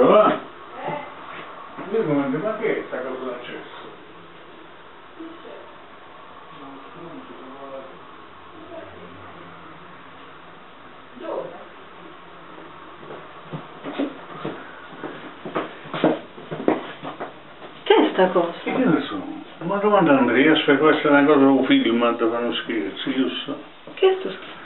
Giovanni, io mi domando, ma che è questa cosa d'accesso? Che è sta cosa? Che ne so? Ma domanda Andrea, se questa è una cosa che ho filmato, fanno scherzi, giusto? Che è sto scherzo?